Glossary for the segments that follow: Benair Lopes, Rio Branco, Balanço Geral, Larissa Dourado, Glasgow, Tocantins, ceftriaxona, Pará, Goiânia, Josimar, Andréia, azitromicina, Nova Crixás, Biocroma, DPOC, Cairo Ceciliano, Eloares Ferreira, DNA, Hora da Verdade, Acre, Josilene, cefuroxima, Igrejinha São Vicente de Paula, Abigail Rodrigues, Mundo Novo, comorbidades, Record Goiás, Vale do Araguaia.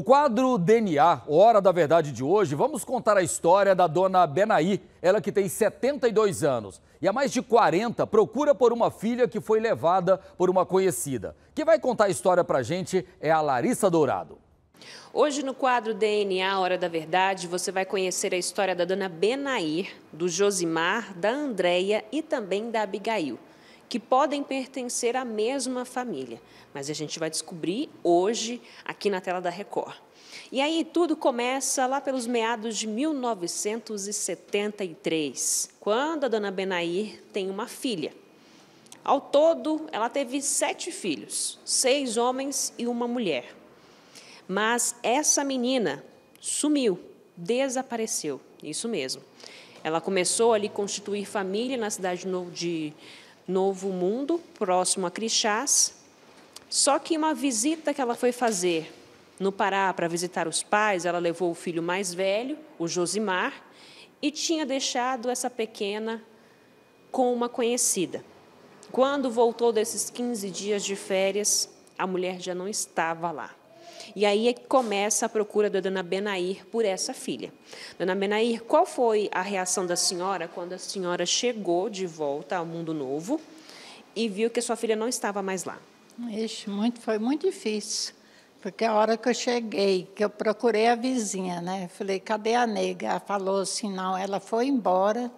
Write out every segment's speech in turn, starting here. No quadro DNA, Hora da Verdade de hoje, vamos contar a história da dona Benair, ela que tem 72 anos e há mais de 40 procura por uma filha que foi levada por uma conhecida. Quem vai contar a história pra gente é a Larissa Dourado. Hoje no quadro DNA, Hora da Verdade, você vai conhecer a história da dona Benair, do Josimar, da Andréia e também da Abigail, que podem pertencer à mesma família. Mas a gente vai descobrir hoje aqui na tela da Record. E aí tudo começa lá pelos meados de 1973, quando a dona Benair tem uma filha. Ao todo, ela teve 7 filhos, 6 homens e uma mulher. Mas essa menina sumiu, desapareceu, isso mesmo. Ela começou ali a constituir família na cidade de Novo Mundo, próximo a Crixás. Só que uma visita que ela foi fazer no Pará para visitar os pais, ela levou o filho mais velho, o Josimar, e tinha deixado essa pequena com uma conhecida. Quando voltou desses 15 dias de férias, a mulher já não estava lá. E aí é que começa a procura da dona Benair por essa filha. Dona Benair, qual foi a reação da senhora quando a senhora chegou de volta ao Mundo Novo e viu que a sua filha não estava mais lá? Ixi, foi muito difícil, porque a hora que eu cheguei, que eu procurei a vizinha, né? Falei, cadê a nega? Ela falou assim, não, ela foi embora.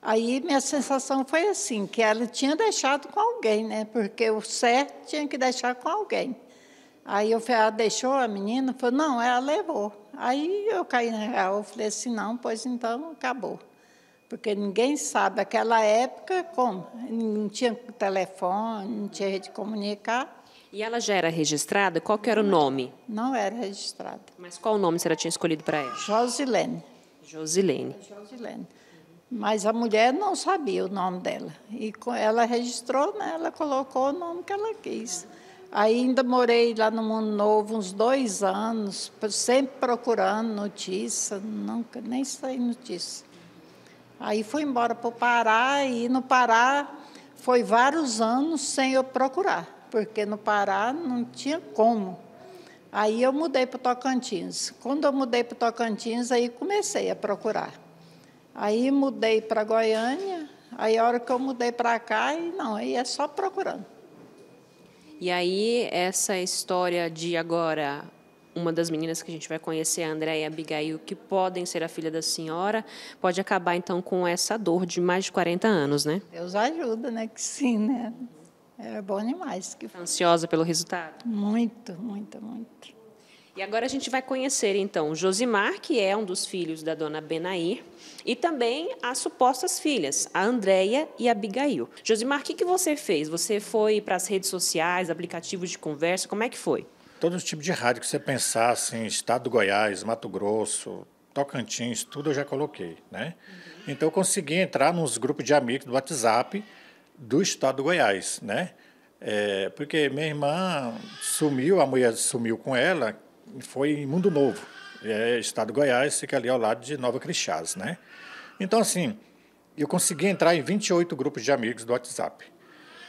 Aí minha sensação foi assim, que ela tinha deixado com alguém, né? Porque o certo tinha que deixar com alguém. Aí eu falei, ela deixou a menina? Falei, não, ela levou. Aí eu caí na real, eu falei assim, não, pois então acabou. Porque ninguém sabe, naquela época, como? Não tinha telefone, não tinha rede de comunicar. E ela já era registrada? Qual que era o nome? Não era registrada. Mas qual o nome que ela tinha escolhido para ela? Josilene. Josilene. Josilene. Mas a mulher não sabia o nome dela. E ela registrou, né? Ela colocou o nome que ela quis. Ainda morei lá no Mundo Novo uns 2 anos, sempre procurando notícia, nunca, nem saí notícia. Aí fui embora para o Pará e no Pará foi vários anos sem eu procurar, porque no Pará não tinha como. Aí eu mudei para o Tocantins. Quando eu mudei para o Tocantins, aí comecei a procurar. Aí mudei para Goiânia, aí a hora que eu mudei para cá, e não, aí é só procurando. E aí, essa história de agora, uma das meninas que a gente vai conhecer, a Andréia e a Abigail, que podem ser a filha da senhora, pode acabar, então, com essa dor de mais de 40 anos, né? Deus ajuda, né? Que sim, né? É bom demais. Que... ansiosa pelo resultado? Muito, muito, muito. E agora a gente vai conhecer, então, o Josimar, que é um dos filhos da dona Benair, e também as supostas filhas, a Andréia e a Abigail. Josimar, o que você fez? Você foi para as redes sociais, aplicativos de conversa, como é que foi? Todo tipo de rádio que você pensasse, em estado do Goiás, Mato Grosso, Tocantins, tudo eu já coloquei, né? Uhum. Então eu consegui entrar nos grupos de amigos do WhatsApp do estado do Goiás, né? Porque minha irmã sumiu, a mulher sumiu com ela, foi em Mundo Novo, estado do Goiás, fica ali ao lado de Nova Crixás, né? Então, assim, eu consegui entrar em 28 grupos de amigos do WhatsApp.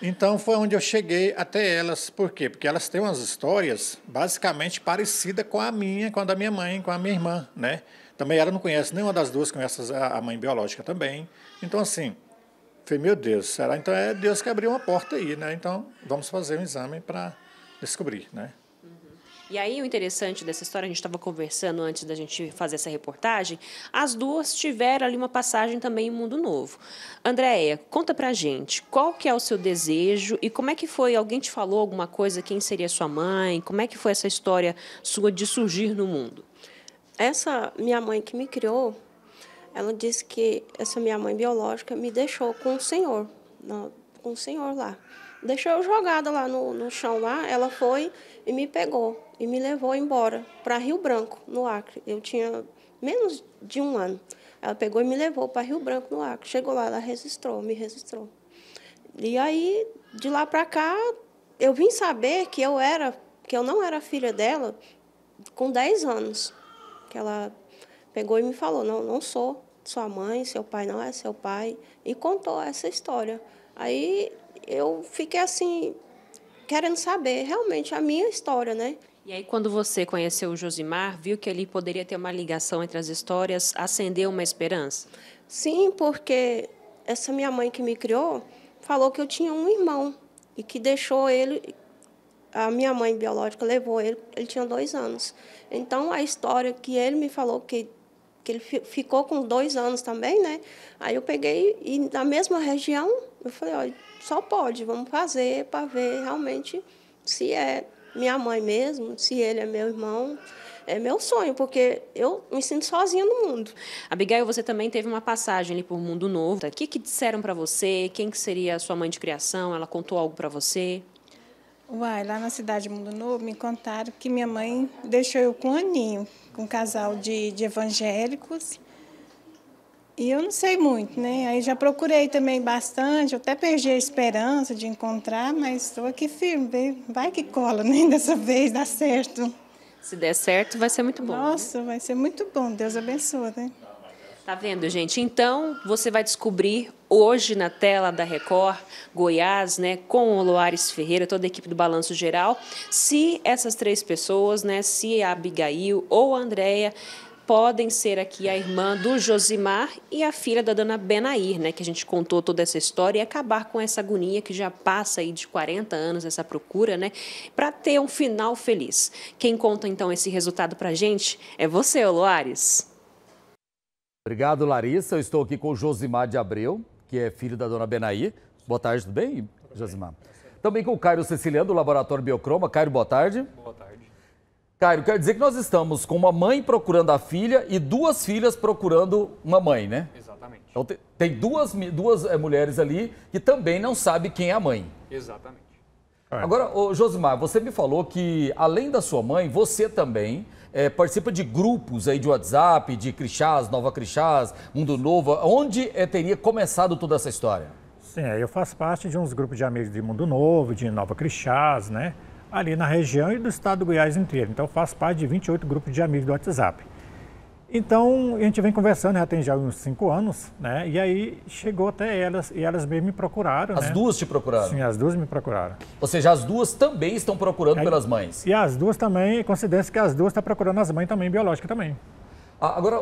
Então, foi onde eu cheguei até elas. Por quê? Porque elas têm umas histórias basicamente parecidas com a minha, com a da minha mãe, com a minha irmã, né? Também ela não conhece nenhuma das duas, conhece a mãe biológica também. Então, assim, falei, meu Deus, será? Então, é Deus que abriu uma porta aí, né? Então, vamos fazer um exame para descobrir, né? E aí, o interessante dessa história, a gente estava conversando antes da gente fazer essa reportagem, as duas tiveram ali uma passagem também em Mundo Novo. Andréia, conta pra gente, qual que é o seu desejo e como é que foi, alguém te falou alguma coisa, quem seria sua mãe, como é que foi essa história sua de surgir no mundo? Essa minha mãe que me criou, ela disse que essa minha mãe biológica me deixou com o senhor lá. Deixou eu jogada lá no chão lá, ela foi e me pegou e me levou embora para Rio Branco, no Acre. Eu tinha menos de 1 ano. Ela pegou e me levou para Rio Branco, no Acre. Chegou lá, ela registrou, me registrou. E aí, de lá para cá, eu vim saber que eu não era filha dela com 10 anos. Que ela pegou e me falou, não, não sou sua mãe, seu pai não é seu pai. E contou essa história. Aí eu fiquei assim, querendo saber realmente a minha história, né? E aí, quando você conheceu o Josimar, viu que ali poderia ter uma ligação entre as histórias, acendeu uma esperança? Sim, porque essa minha mãe que me criou falou que eu tinha um irmão e que deixou ele... A minha mãe biológica levou ele, ele tinha 2 anos. Então, a história que ele me falou que ele ficou com 2 anos também, né? Aí eu peguei e na mesma região, eu falei, olha, só pode, vamos fazer para ver realmente se é minha mãe mesmo, se ele é meu irmão. É meu sonho, porque eu me sinto sozinha no mundo. Abigail, você também teve uma passagem ali por Mundo Novo. O que que disseram para você? Quem que seria a sua mãe de criação? Ela contou algo para você? Uai, lá na cidade Mundo Novo me contaram que minha mãe deixou eu com um aninho, com um casal de evangélicos. E eu não sei muito, né? Aí já procurei também bastante, eu até perdi a esperança de encontrar, mas estou aqui firme, vai que cola, né? Dessa vez dá certo. Se der certo, vai ser muito bom. Nossa, né? Vai ser muito bom, Deus abençoa, né? Tá vendo, gente? Então, você vai descobrir hoje na tela da Record Goiás, né, com o Eloares Ferreira, toda a equipe do Balanço Geral, se essas 3 pessoas, né, se a Abigail ou a Andréia, podem ser aqui a irmã do Josimar e a filha da dona Benair, né, que a gente contou toda essa história, e acabar com essa agonia que já passa aí de 40 anos, essa procura, né, para ter um final feliz. Quem conta, então, esse resultado para a gente é você, Eloares. Obrigado, Larissa. Eu estou aqui com o Josimar de Abreu, que é filho da dona Benair. Boa tarde, tudo bem, Josimar? Também com o Cairo Ceciliano, do Laboratório Biocroma. Cairo, boa tarde. Boa tarde. Cairo, quer dizer que nós estamos com uma mãe procurando a filha e 2 filhas procurando uma mãe, né? Exatamente. Então tem duas mulheres ali que também não sabem quem é a mãe. Exatamente. Agora, ô, Josimar, você me falou que, além da sua mãe, você também participa de grupos aí de WhatsApp, de Crixás, Nova Crixás, Mundo Novo. Onde teria começado toda essa história? Sim, eu faço parte de uns grupos de amigos de Mundo Novo, de Nova Crixás, né? Ali na região e do estado do Goiás inteiro. Então, eu faço parte de 28 grupos de amigos do WhatsApp. Então, a gente vem conversando, já tem já uns 5 anos, né? E aí, chegou até elas, e elas mesmo me procuraram, né? As duas te procuraram? Sim, as duas me procuraram. Ou seja, as duas também estão procurando pelas mães. E as duas também, coincidência que as duas estão procurando as mães também, biológica também. Agora,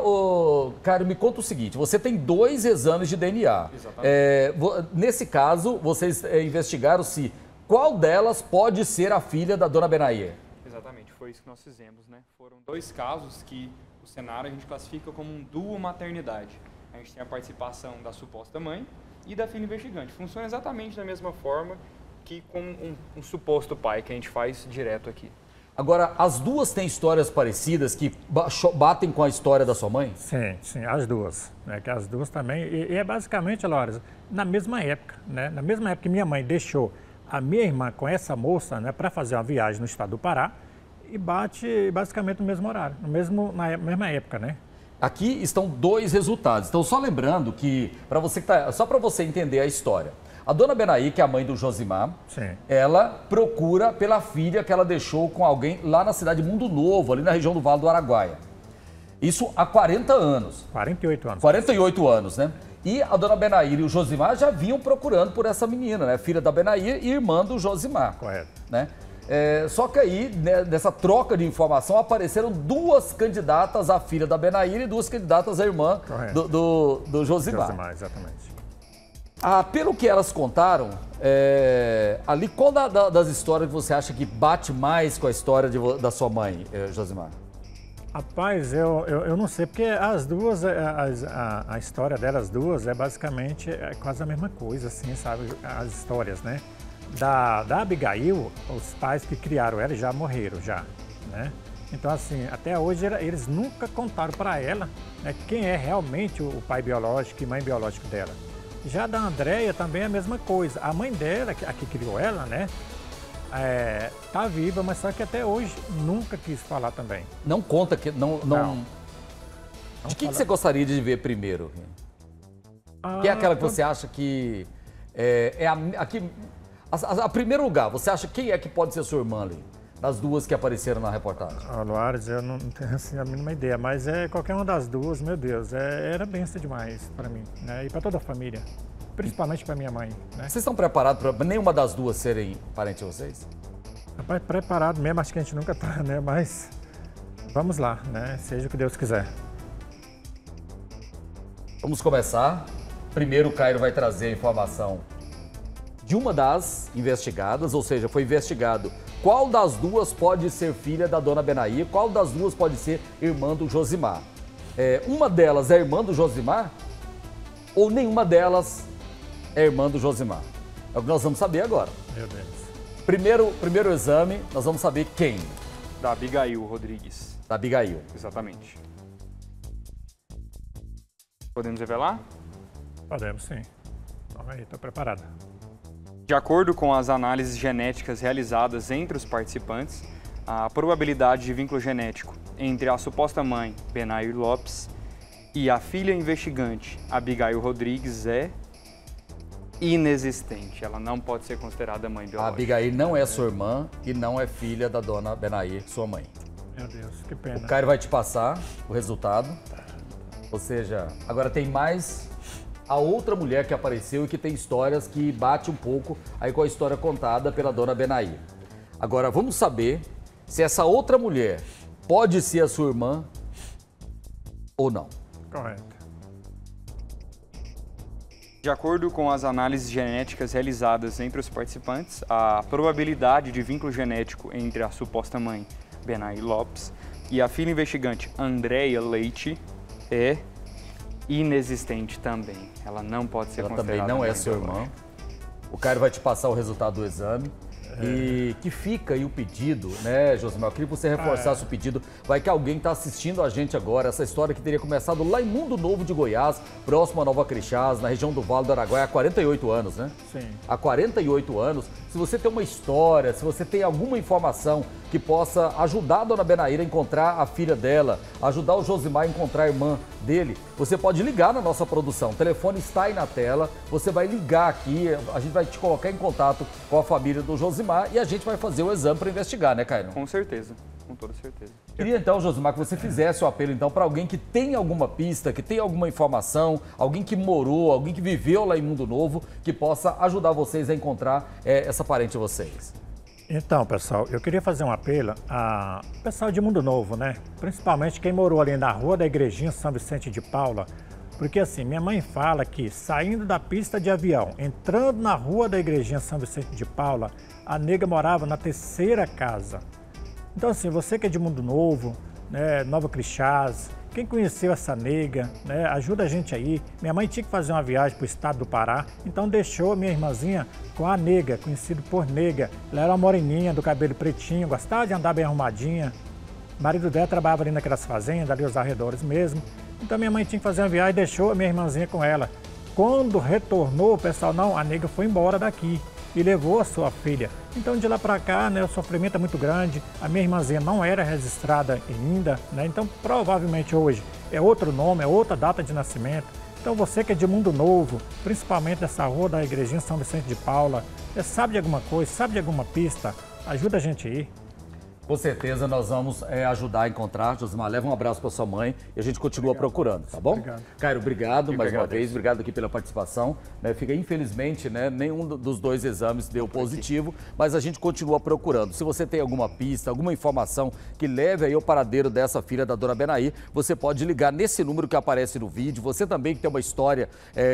Cairo, me conta o seguinte, você tem 2 exames de DNA. Exatamente. Nesse caso, vocês investigaram se... Qual delas pode ser a filha da dona Benair? Exatamente, foi isso que nós fizemos, né? Foram 2 casos que o cenário a gente classifica como um duo maternidade. A gente tem a participação da suposta mãe e da filha investigante. Funciona exatamente da mesma forma que com um suposto pai que a gente faz direto aqui. Agora, as duas têm histórias parecidas que batem com a história da sua mãe? Sim, sim, as duas. Né? Que as duas também, e é basicamente, Laura, na mesma época, né? Na mesma época que minha mãe deixou a minha irmã com essa moça, né, para fazer uma viagem no estado do Pará e bate basicamente no mesmo horário, na mesma época, né? Aqui estão 2 resultados. Então, só lembrando que, para você que tá, só para você entender a história, a dona Benair, que é a mãe do Josimar, sim, ela procura pela filha que ela deixou com alguém lá na cidade Mundo Novo, ali na região do Vale do Araguaia. Isso há 40 anos. 48 anos. 48 anos, né? E a dona Benair e o Josimar já vinham procurando por essa menina, né? Filha da Benair e irmã do Josimar. Correto. Né? Só que aí, né, nessa troca de informação, apareceram 2 candidatas à filha da Benair e 2 candidatas à irmã do Josimar. Josimar, exatamente. Pelo que elas contaram, ali qual das histórias você acha que bate mais com a história da sua mãe, Josimar? Rapaz, eu não sei, porque as duas, a história delas duas é basicamente quase a mesma coisa, assim, sabe? As histórias, né? Da Abigail, os pais que criaram ela já morreram, já, né? Então, assim, até hoje eles nunca contaram para ela, né, quem é realmente o pai biológico e mãe biológica dela. Já da Andréia também é a mesma coisa. A mãe dela, a que criou ela, né? Tá viva, mas só que até hoje nunca quis falar também. Não conta que... Não. De quem você gostaria de ver primeiro? Que é aquela que você acha que... A primeiro lugar, você acha quem é que pode ser sua irmã ali? Das duas que apareceram na reportagem. Luares, eu não tenho assim a mínima ideia, mas qualquer uma das duas, meu Deus, era benção demais para mim, né? E para toda a família. Principalmente para minha mãe, né? Vocês estão preparados para nenhuma das duas serem parente de vocês? vai preparado mesmo, acho que a gente nunca tá, né? Mas vamos lá, né? Seja o que Deus quiser. Vamos começar. Primeiro o Cairo vai trazer a informação de uma das investigadas, ou seja, foi investigado qual das duas pode ser filha da dona Benair, qual das duas pode ser irmã do Josimar. Uma delas é irmã do Josimar ou nenhuma delas é irmã do Josimar? É o que nós vamos saber agora. Meu Deus. Primeiro exame, nós vamos saber quem? Da Abigail Rodrigues. Da Abigail. Exatamente. Podemos revelar? Podemos, sim. Calma aí, estou preparada. De acordo com as análises genéticas realizadas entre os participantes, a probabilidade de vínculo genético entre a suposta mãe, Benair Lopes, e a filha investigante, Abigail Rodrigues, é inexistente. Ela não pode ser considerada mãe biológica. A Abigail não é sua irmã e não é filha da dona Benair, sua mãe. Meu Deus, que pena. O Cairo vai te passar o resultado. Ou seja, agora tem mais a outra mulher que apareceu e que tem histórias que bate um pouco aí com a história contada pela dona Benair. Agora vamos saber se essa outra mulher pode ser a sua irmã ou não. Correto. De acordo com as análises genéticas realizadas entre os participantes, a probabilidade de vínculo genético entre a suposta mãe, Benair Lopes, e a filha investigante, Andréia Leite, é inexistente também. Ela não pode ser considerada. Ela também não é seu irmão. O Cairo vai te passar o resultado do exame. E que fica aí o pedido, né, Josimar? Eu queria que você reforçasse o pedido. Vai que alguém está assistindo a gente agora. Essa história que teria começado lá em Mundo Novo de Goiás, próximo a Nova Crixás, na região do Vale do Araguaia, há 48 anos, né? Sim. Há 48 anos. Se você tem uma história, se você tem alguma informação que possa ajudar a dona Benair a encontrar a filha dela, ajudar o Josimar a encontrar a irmã dele, você pode ligar na nossa produção. O telefone está aí na tela, você vai ligar aqui, a gente vai te colocar em contato com a família do Josimar e a gente vai fazer o exame para investigar, né, Cairo? Com certeza, com toda certeza. Queria então, Josimar, que você fizesse o apelo então para alguém que tem alguma pista, que tem alguma informação, alguém que morou, alguém que viveu lá em Mundo Novo, que possa ajudar vocês a encontrar essa parente de vocês. Então, pessoal, eu queria fazer um apelo ao pessoal de Mundo Novo, né? Principalmente quem morou ali na rua da Igrejinha São Vicente de Paula. Porque assim, minha mãe fala que saindo da pista de avião, entrando na rua da Igrejinha São Vicente de Paula, a nega morava na terceira casa. Então assim, você que é de Mundo Novo, né, Nova Crixás, quem conheceu essa nega, né, ajuda a gente aí. Minha mãe tinha que fazer uma viagem para o estado do Pará, então deixou minha irmãzinha com a nega, conhecida por nega. Ela era uma moreninha, do cabelo pretinho, gostava de andar bem arrumadinha. O marido dela trabalhava ali naquelas fazendas, ali aos arredores mesmo. Então minha mãe tinha que fazer uma viagem e deixou a minha irmãzinha com ela. Quando retornou, o pessoal, não, a nega foi embora daqui e levou a sua filha. Então de lá para cá, né, o sofrimento é muito grande, a minha irmãzinha não era registrada ainda, né, então provavelmente hoje é outro nome, é outra data de nascimento. Então você que é de Mundo Novo, principalmente dessa rua da Igrejinha São Vicente de Paula, sabe de alguma coisa, sabe de alguma pista, ajuda a gente aí. Com certeza nós vamos ajudar a encontrar. Josimar, leva um abraço para sua mãe e a gente continua procurando, tá bom? Obrigado. Cairo, obrigado mais uma vez, obrigado aqui pela participação. Né, fica, infelizmente, né, nenhum dos dois exames deu positivo, mas a gente continua procurando. Se você tem alguma pista, alguma informação que leve aí ao paradeiro dessa filha da dona Benair, você pode ligar nesse número que aparece no vídeo. Você também que tem uma história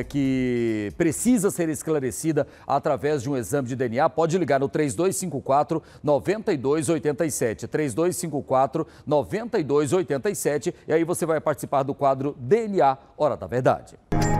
que precisa ser esclarecida através de um exame de DNA, pode ligar no 3254-9287. 3254-9287 e aí você vai participar do quadro DNA Hora da Verdade.